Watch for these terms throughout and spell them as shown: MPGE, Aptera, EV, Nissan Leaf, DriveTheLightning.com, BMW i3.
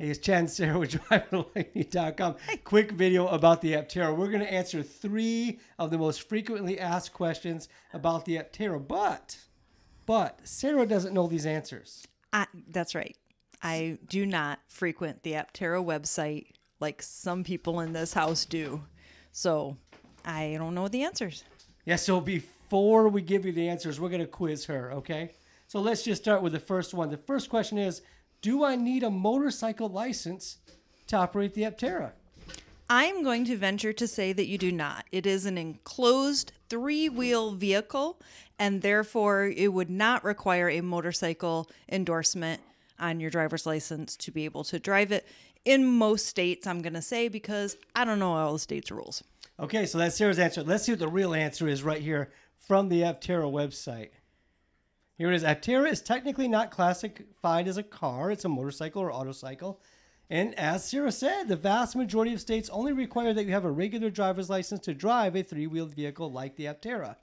Hey, it's Chad and Sarah with DriveTheLightning.com. Quick video about the Aptera. We're going to answer 3 of the most frequently asked questions about the Aptera, but Sarah doesn't know these answers. That's right. I do not frequent the Aptera website like some people in this house do. So I don't know the answers. Yeah, so before we give you the answers, we're going to quiz her, okay? So let's just start with the first one. The first question is, do I need a motorcycle license to operate the Aptera? I'm going to venture to say that you do not. It is an enclosed 3-wheel vehicle, and therefore it would not require a motorcycle endorsement on your driver's license to be able to drive it in most states, I'm going to say, because I don't know all the states' rules. Okay, so that's Sarah's answer. Let's see what the real answer is right here from the Aptera website. Here it is. Aptera is technically not classified as a car. It's a motorcycle or autocycle. And as Sarah said, the vast majority of states only require that you have a regular driver's license to drive a 3-wheeled vehicle like the Aptera.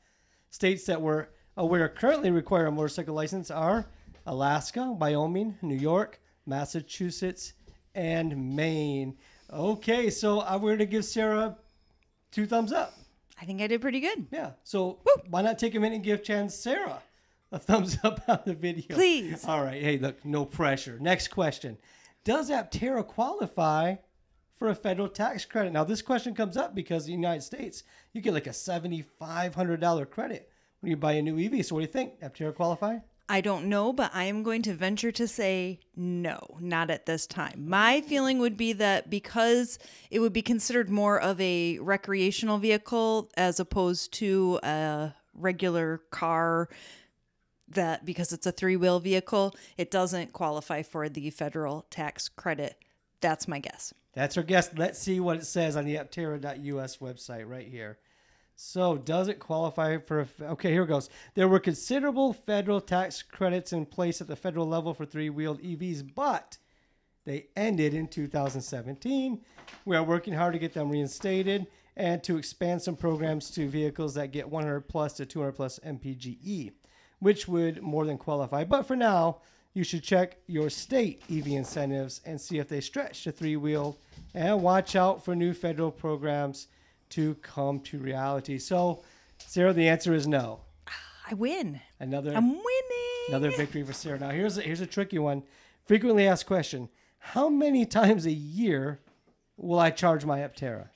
States that we're aware currently require a motorcycle license are Alaska, Wyoming, New York, Massachusetts, and Maine. Okay, so I'm going to give Sarah 2 thumbs up. I think I did pretty good. Yeah. So why not take a minute and give Chad and Sarah a thumbs up on the video? Please. All right. Hey, look, no pressure. Next question. Does Aptera qualify for a federal tax credit? Now, this question comes up because in the United States, you get like a $7,500 credit when you buy a new EV. So what do you think? Aptera qualify? I don't know, but I am going to venture to say no, not at this time. My feeling would be that because it would be considered more of a recreational vehicle as opposed to a regular car, that because it's a 3-wheel vehicle, it doesn't qualify for the federal tax credit. That's my guess. That's her guess. Let's see what it says on the Aptera.us website right here. So does it qualify for a... Okay, here it goes. There were considerable federal tax credits in place at the federal level for 3-wheeled EVs, but they ended in 2017. We are working hard to get them reinstated and to expand some programs to vehicles that get 100-plus to 200-plus MPGE, which would more than qualify. But for now, you should check your state EV incentives and see if they stretch to 3-wheel, and watch out for new federal programs to come to reality. So, Sarah, the answer is no. I win. I'm winning. Another victory for Sarah. Now, here's a tricky one. Frequently asked question. How many times a year will I charge my Aptera?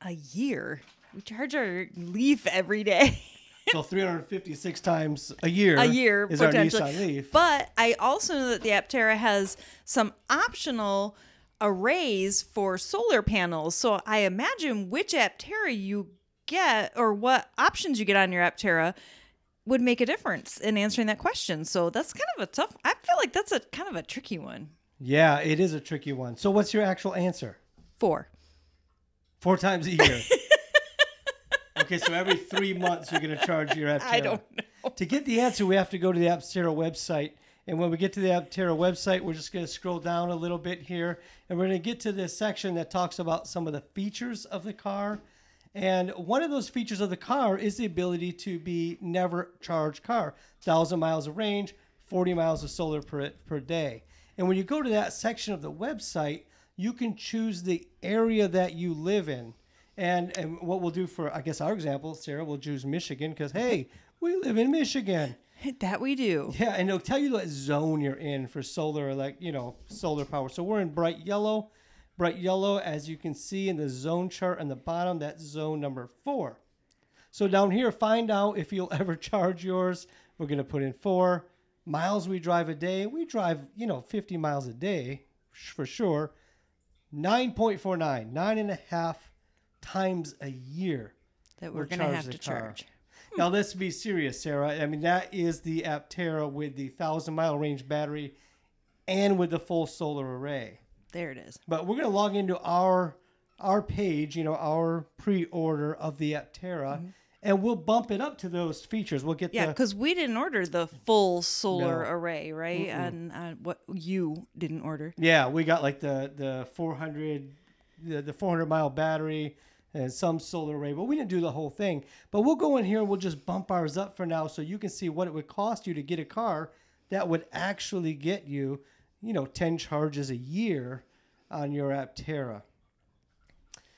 A year? We charge our Leaf every day. So 356 times a year is our Nissan Leaf. But I also know that the Aptera has some optional arrays for solar panels. So I imagine which Aptera you get or what options you get on your Aptera would make a difference in answering that question. So that's kind of a tough... I feel like that's a kind of a tricky one. Yeah, it is a tricky one. So what's your actual answer? 4. 4 times a year. Okay, so every 3 months you're going to charge your Aptera. I don't know. To get the answer, we have to go to the Aptera website. And when we get to the Aptera website, we're just going to scroll down a little bit here. And we're going to get to this section that talks about some of the features of the car. And one of those features of the car is the ability to be never charged car. 1,000 miles of range, 40 miles of solar per day. And when you go to that section of the website, you can choose the area that you live in. And what we'll do for, I guess, our example, Sarah, we'll choose Michigan because, hey, we live in Michigan. That we do. Yeah, and it'll tell you what zone you're in for solar, like, you know, solar power. So we're in bright yellow. Bright yellow, as you can see in the zone chart on the bottom, that's zone number 4. So down here, find out if you'll ever charge yours. We're going to put in 4 miles we drive a day. We drive, you know, 50 miles a day for sure. 9.49, 9.5 times a year that we're going to have to charge. Now, let's be serious, Sarah. I mean, that is the Aptera with the 1,000-mile range battery and with the full solar array. There it is. But we're going to log into our page, you know, our pre-order of the Aptera, and we'll bump it up to those features. We'll get because we didn't order the full solar array, right? And what you didn't order. Yeah, we got like the 400-mile battery and some solar array, but we didn't do the whole thing. But we'll go in here and we'll just bump ours up for now so you can see what it would cost you to get a car that would actually get you, you know, 10 charges a year on your Aptera.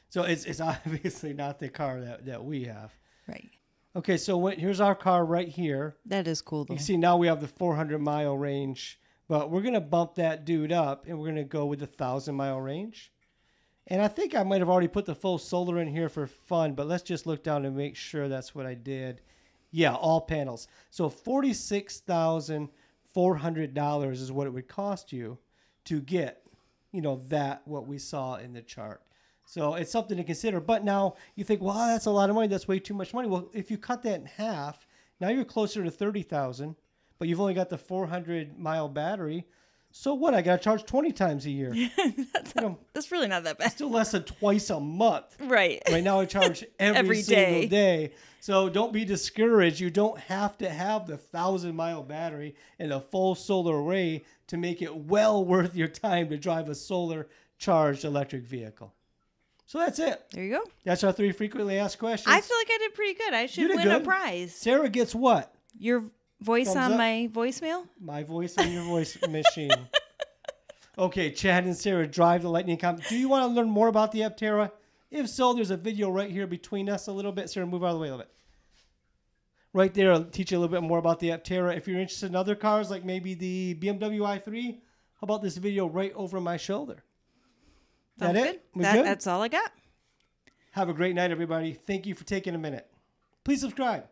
So it's obviously not the car that we have. Right. Okay, so here's our car right here. That is cool, though. You see, now we have the 400-mile range, but we're going to bump that dude up, and we're going to go with the 1,000-mile range. And I think I might have already put the full solar in here for fun, but let's just look down and make sure that's what I did. Yeah, all panels. So $46,400 is what it would cost you to get, that what we saw in the chart. So it's something to consider. But now you think, well, that's a lot of money. That's way too much money. Well, if you cut that in half, now you're closer to $30,000, but you've only got the 400-mile battery. So what? I got to charge 20 times a year. That's really not that bad. Still less than twice a month. Right. Right now I charge every single day. So don't be discouraged. You don't have to have the 1,000-mile battery and a full solar array to make it well worth your time to drive a solar charged electric vehicle. So that's it. There you go. That's our 3 frequently asked questions. I feel like I did pretty good. I should win a prize. Sarah gets what? Your voice on my voicemail? My voice on your voice machine. Okay, Chad and Sarah, DriveTheLightning.com. Do you want to learn more about the Aptera? If so, there's a video right here between us a little bit. Sarah, move out of the way a little bit. Right there, I'll teach you a little bit more about the Aptera. If you're interested in other cars, like maybe the BMW i3, how about this video right over my shoulder? That it? That's all I got. Have a great night, everybody. Thank you for taking a minute. Please subscribe.